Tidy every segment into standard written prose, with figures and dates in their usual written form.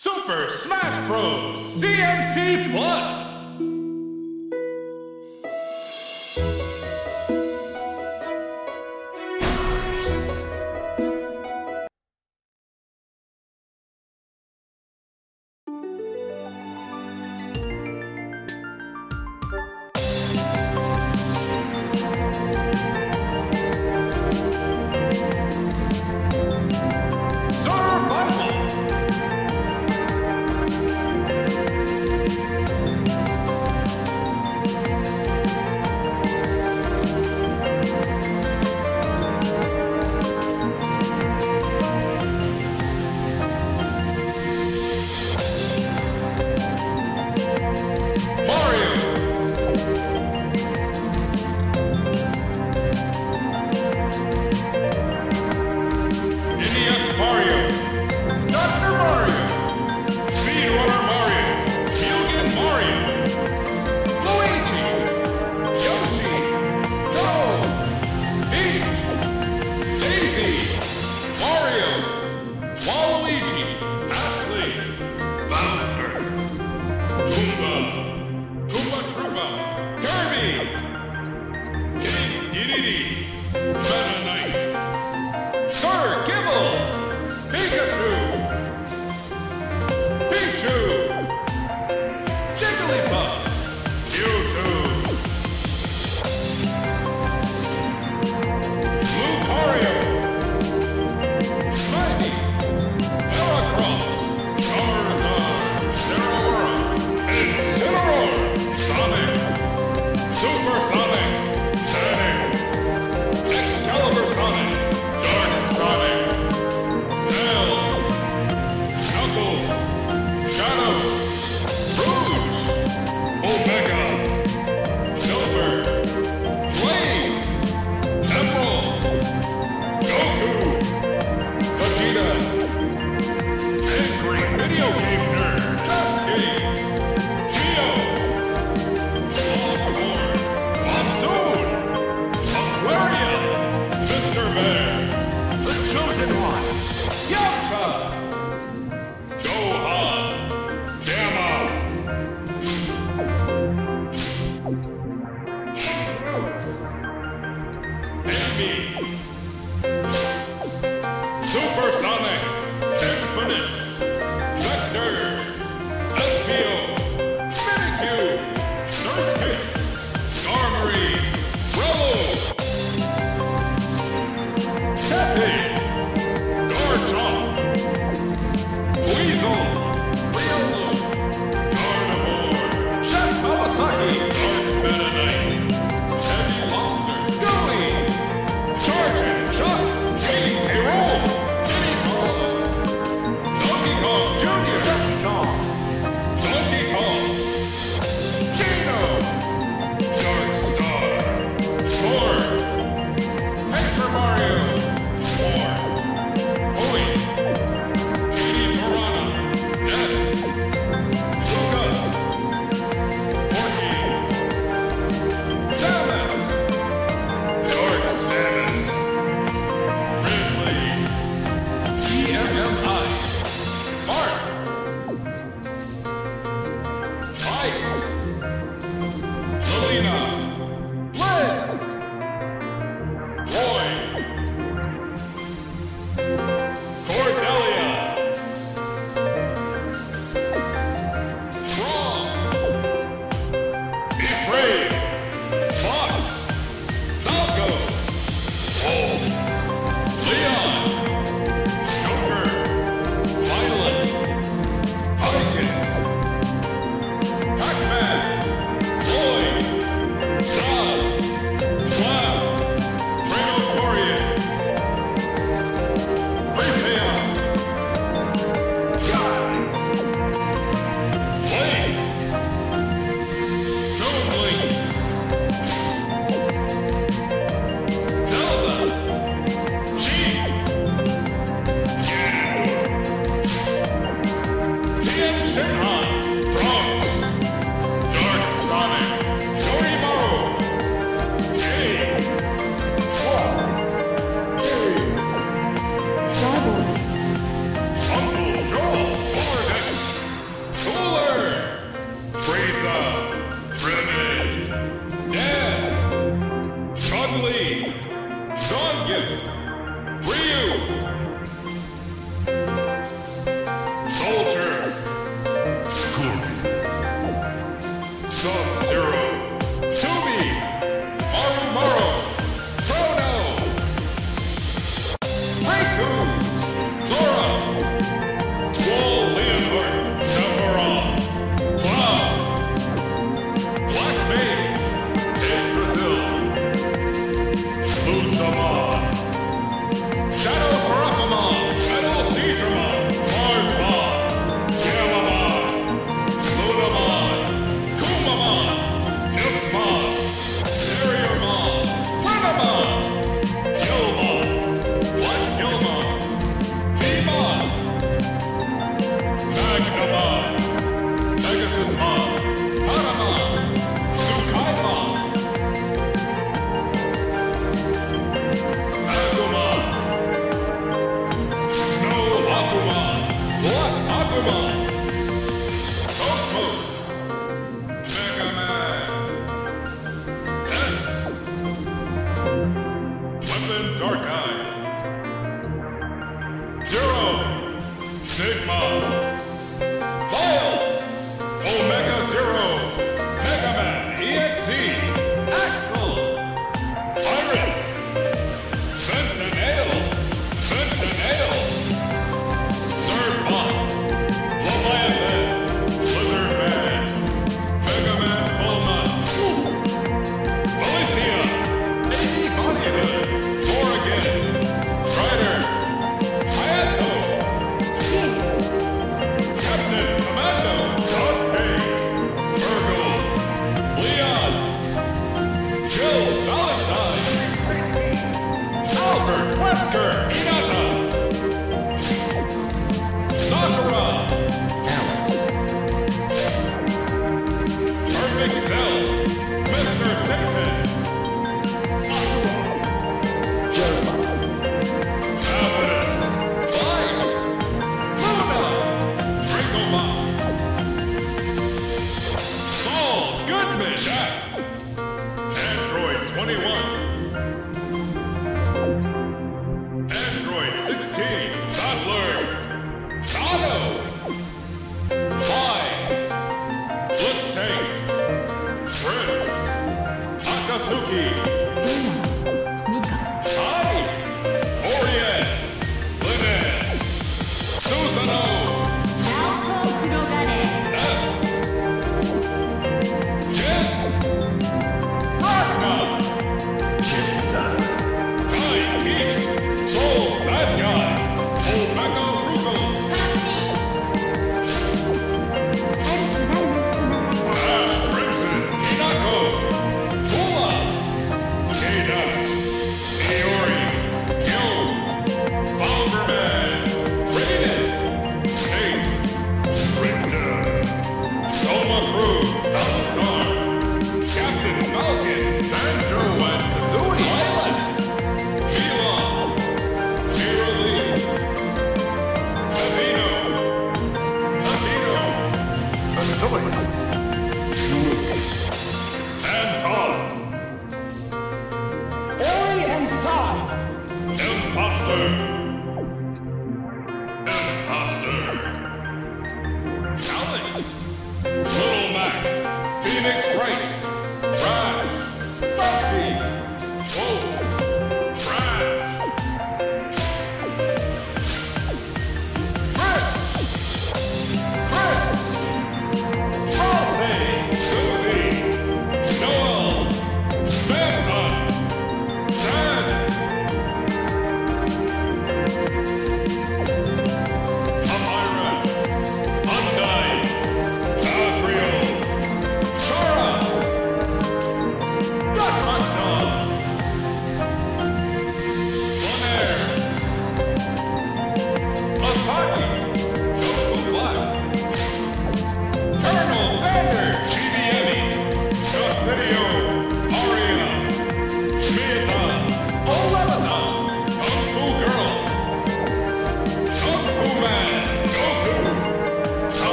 Super Smash Bros CMC Plus!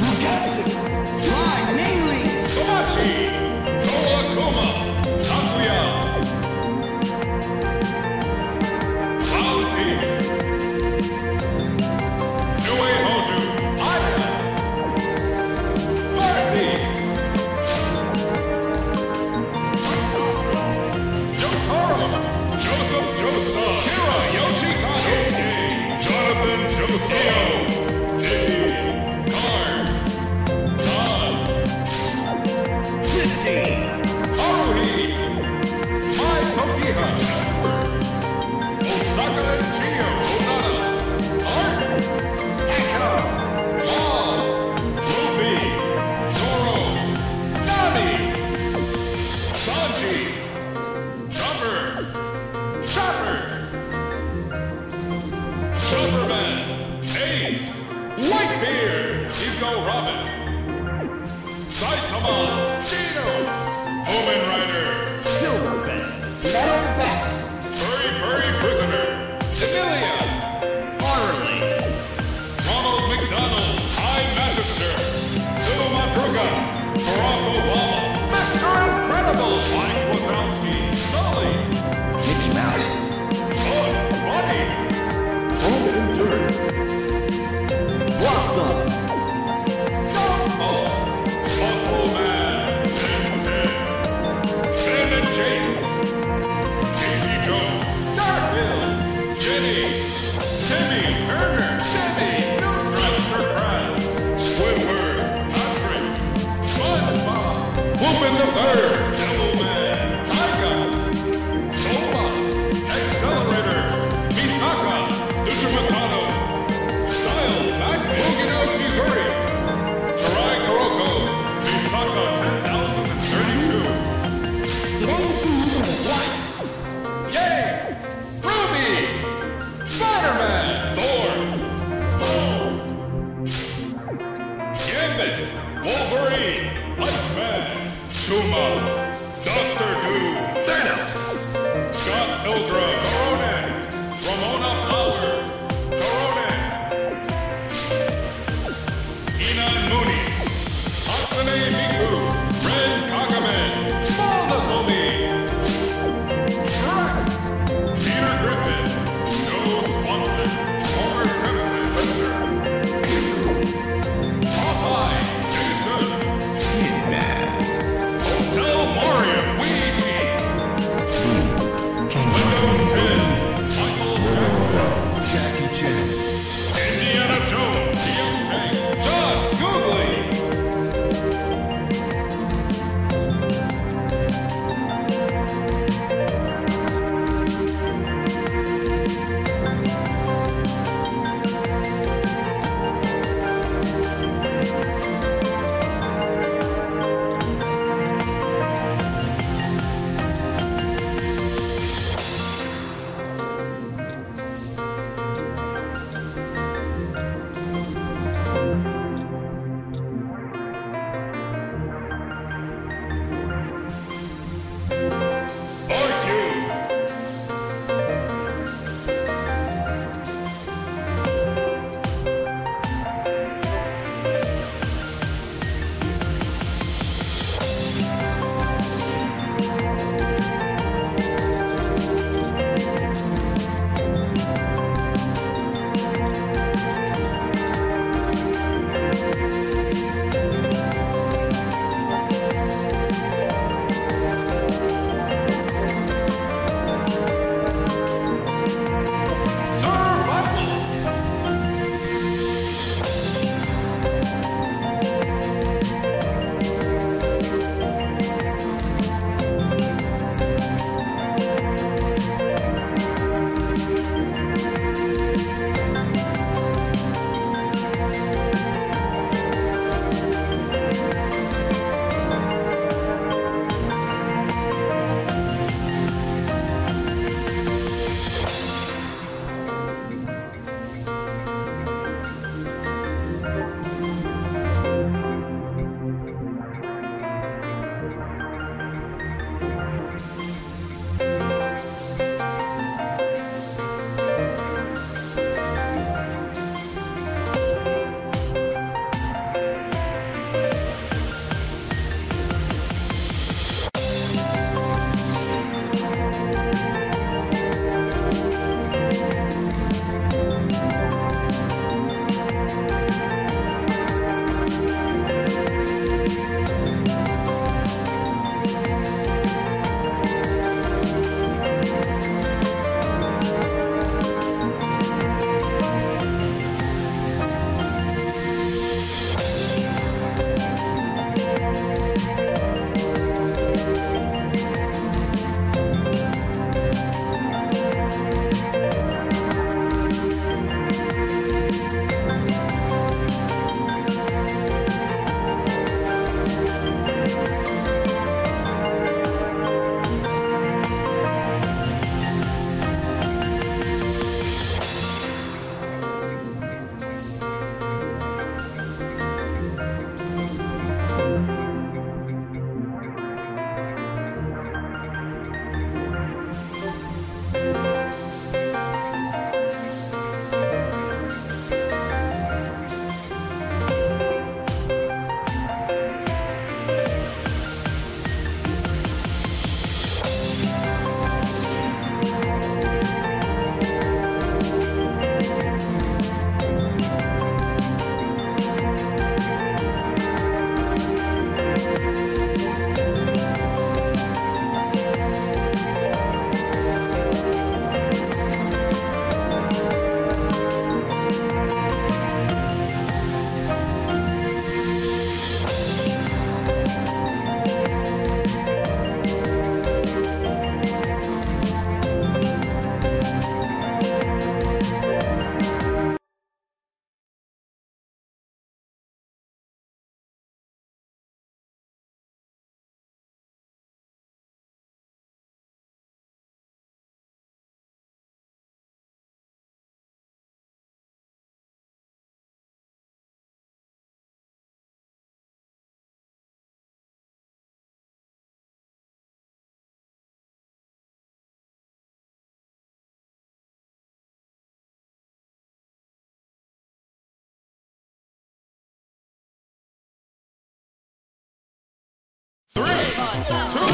Mukatsu! Live! This one.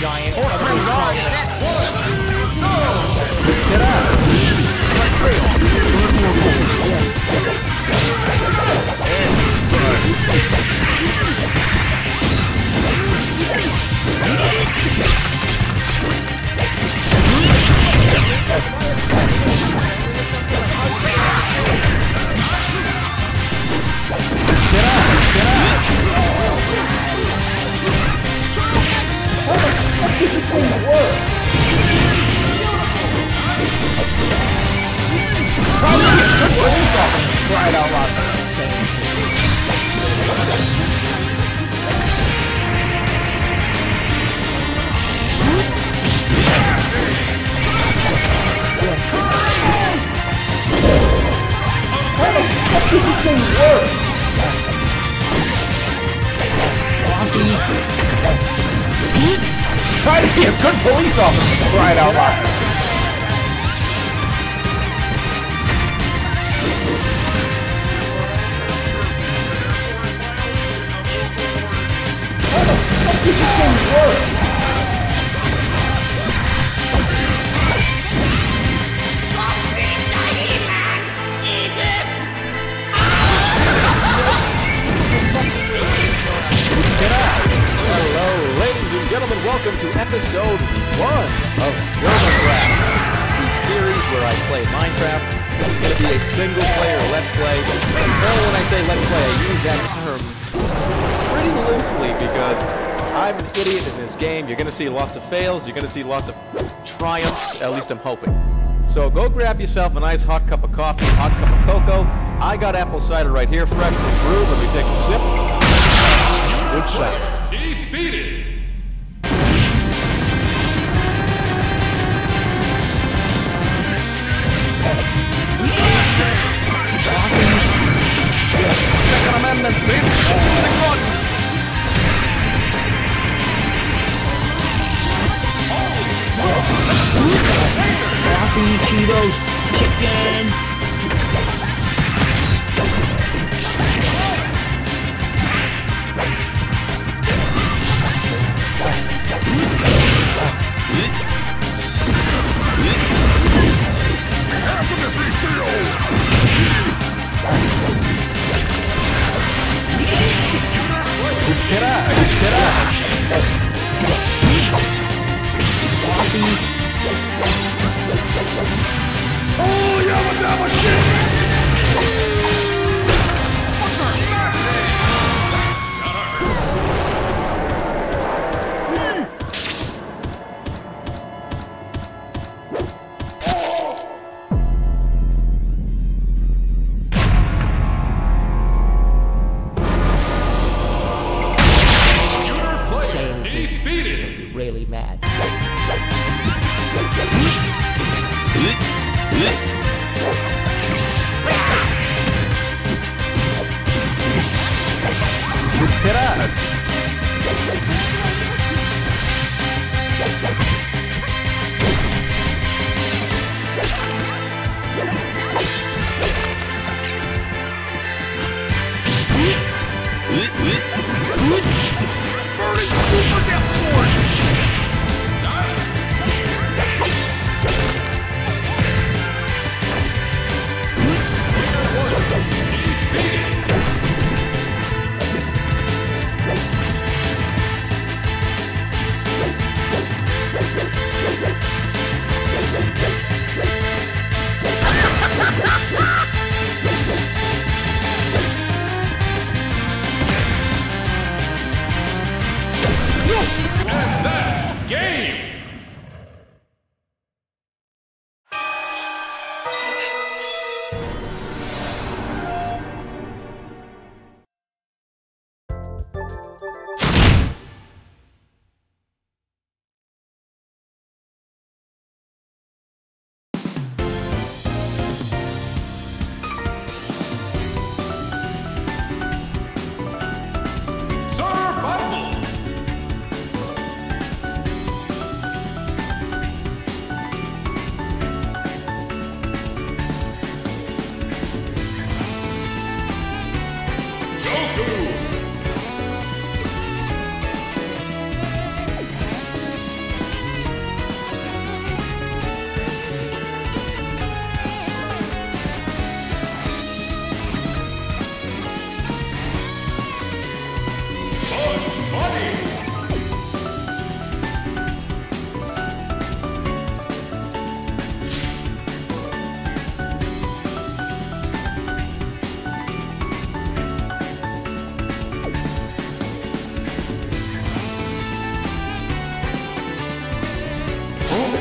giant. Oh, get out. This is going to work. Try to get some goals off and try it out loud. How the fuck did this thing work? What? Try to be a good police officer! Try it out loud! How the fuck does this thing work? The tiny man! Eat it! Get out! Hello, ladies! Gentlemen, welcome to episode 1 of Jerminecraft, the series where I play Minecraft. This is going to be a single-player Let's Play. And when I say Let's Play, I use that term pretty loosely because I'm an idiot in this game. You're going to see lots of fails. You're going to see lots of triumphs. At least I'm hoping. So go grab yourself a nice hot cup of coffee, hot cup of cocoa. I got apple cider right here, fresh from the brew. Let me take a sip. Good shot. Defeated. Second Amendment, bitch! Coffee, Cheetos, chicken! Mad.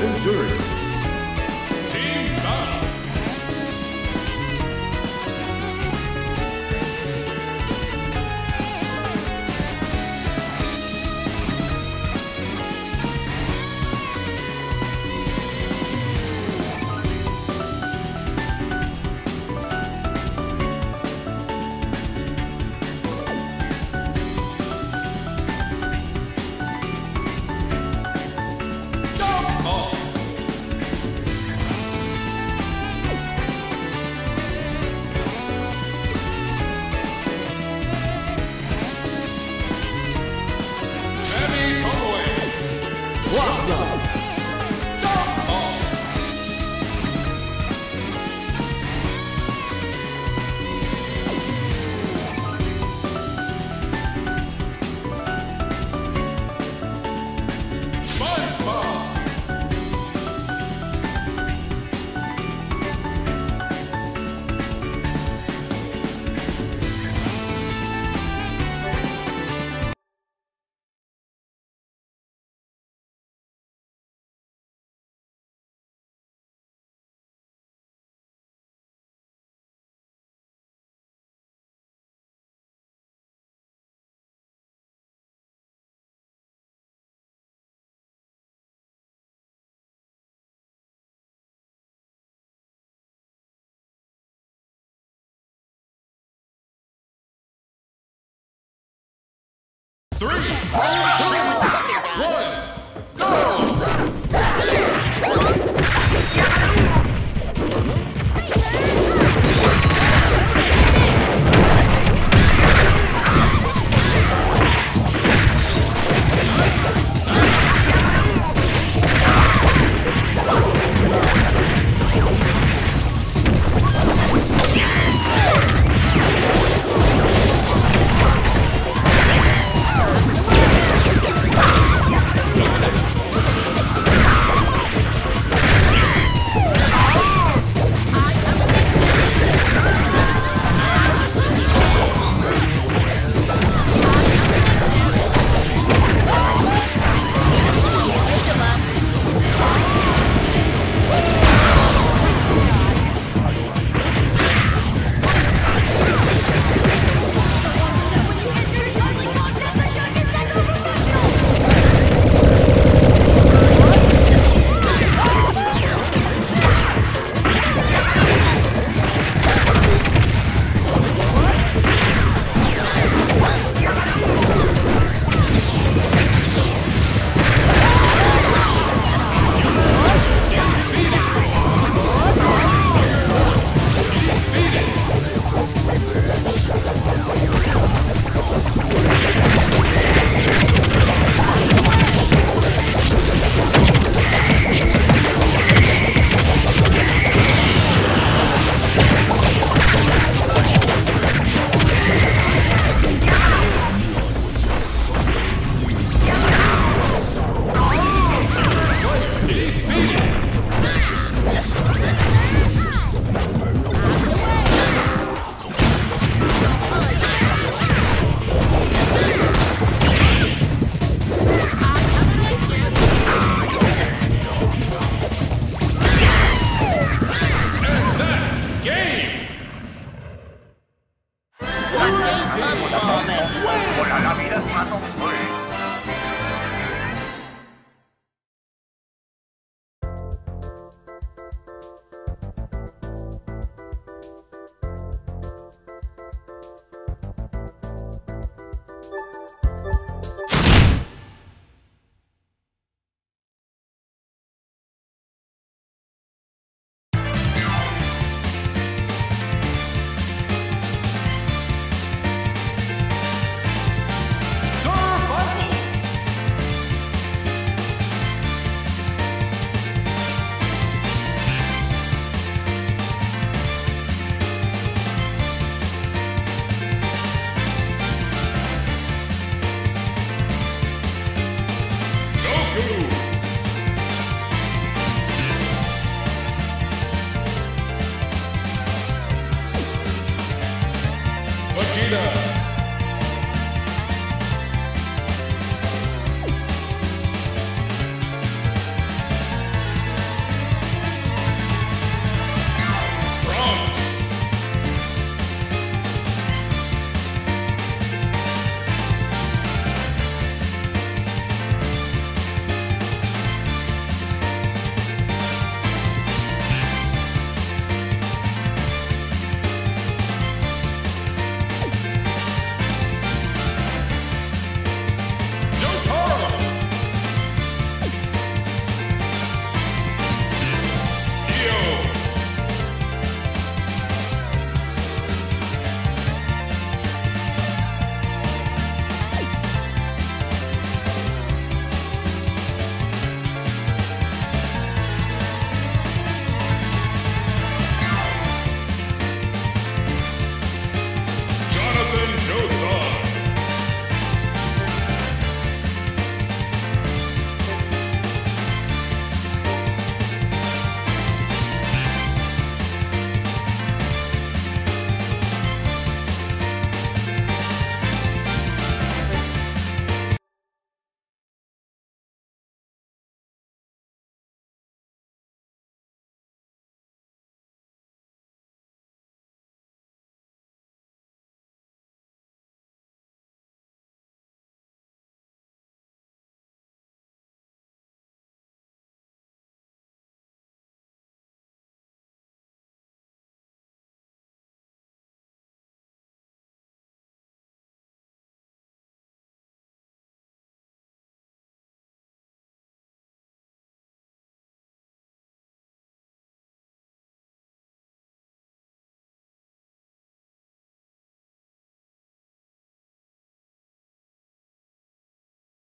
Endurance. Team up. Three, two, one, go!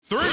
3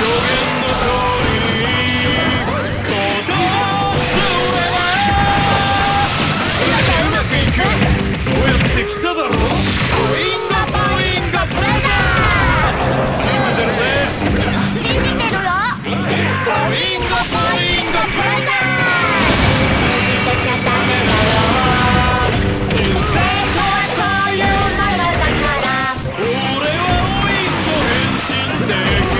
No contest.